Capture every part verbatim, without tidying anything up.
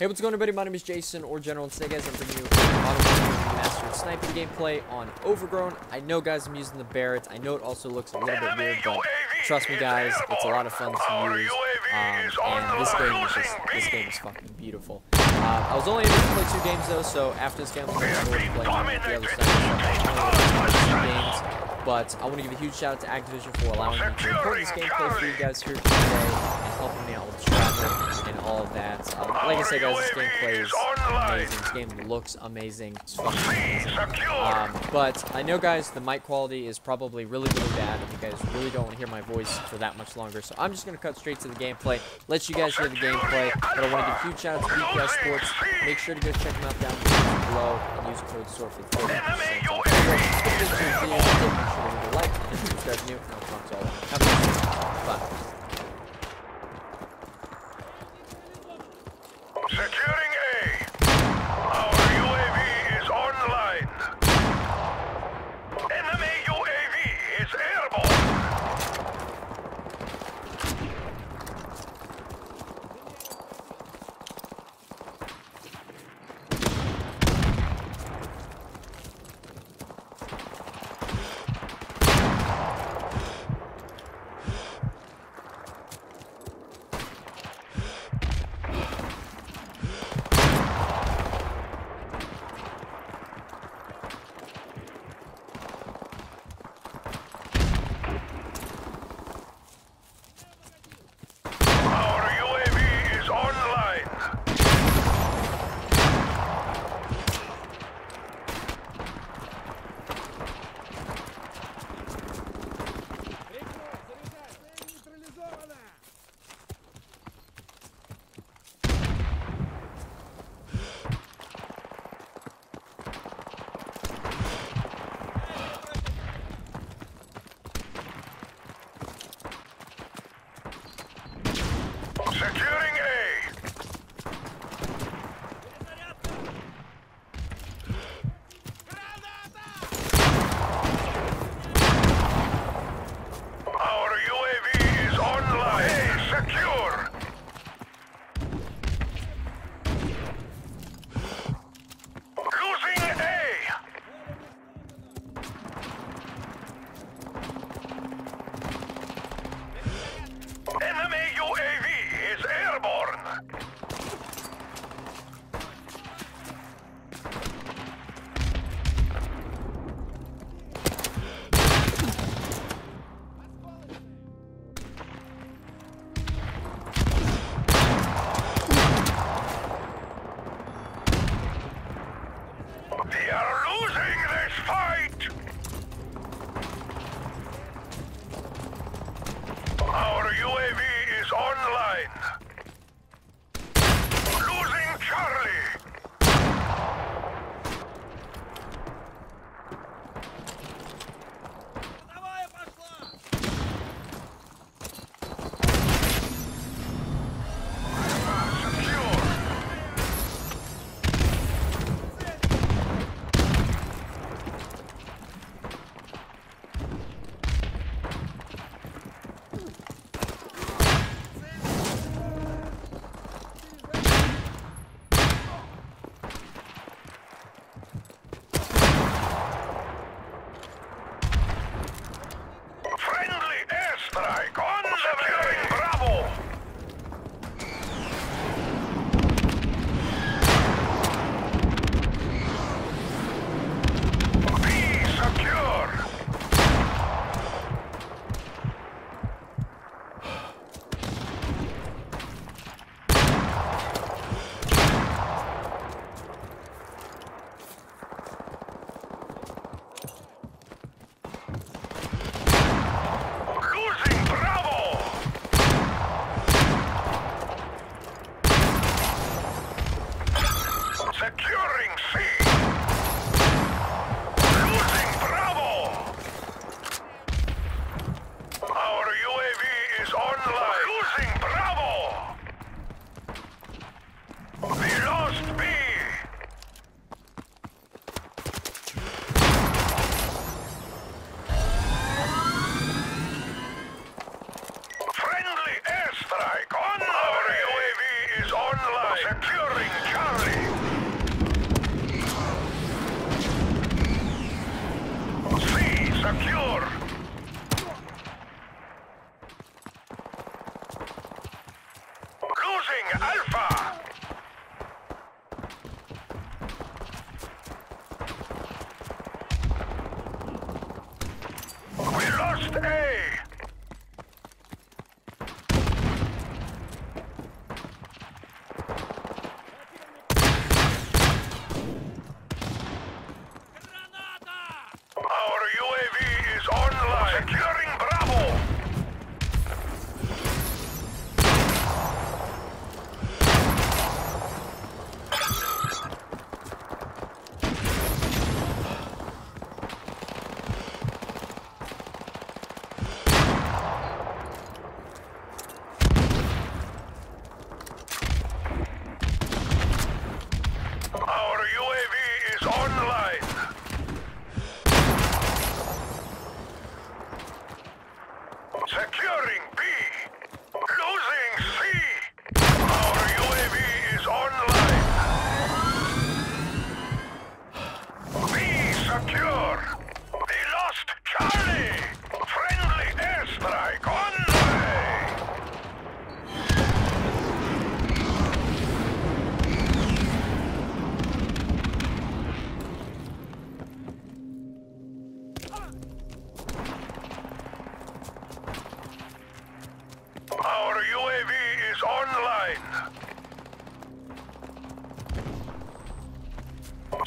Hey, what's going on, everybody? My name is Jason, or General, and today, guys, I'm bringing you a modern mastered sniping gameplay on Overgrown. I know, guys, I'm using the Barrett. I know it also looks a little bit weird, but trust me, guys, it's a lot of fun to use. Um, and this game is just, this game is fucking beautiful. Uh, I was only able to play two games though, so after this game, I'm going to play the other stuff. Games. But I want to give a huge shout out to Activision for allowing me to record this gameplay for you guys here today and helping me out with travel and all of that. Uh, like I said, guys, this gameplay is amazing. This game looks amazing. It's fucking amazing. Um, but I know, guys, the mic quality is probably really, really bad. You guys really don't want to hear my voice for that much longer. So I'm just going to cut straight to the gameplay, let you guys hear the gameplay. But I want to give a huge shout out to B P I Sports. Make sure to go check them out down below and use code SWORD for thirty percent. Sure like and subscribe new and I'll talk to all of you. Have a nice day. Bye. Securing A. Our U A V is on the line. Enemy U A V is securing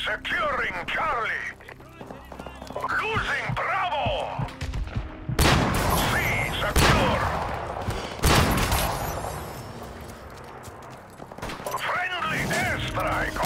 Securing Charlie. Losing Bravo. C secure. Friendly airstrike.